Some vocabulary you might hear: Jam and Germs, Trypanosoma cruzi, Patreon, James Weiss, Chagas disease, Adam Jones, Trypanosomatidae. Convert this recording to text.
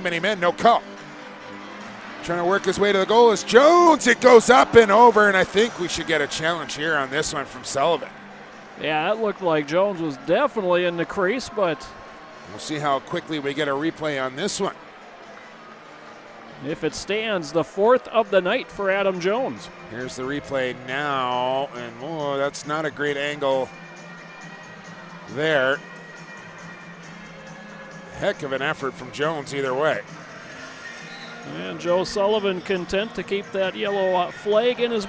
too many men, no call. Trying to work his way to the goal is Jones. It goes up and over, and I think we should get a challenge here on this one from Sullivan. Yeah, it looked like Jones was definitely in the crease, but we'll see how quickly we get a replay on this one. If it stands, the fourth of the night for Adam Jones. Here's the replay now, and oh, that's not a great angle there. Heck of an effort from Jones either way. And Joe Sullivan content to keep that yellow flag in his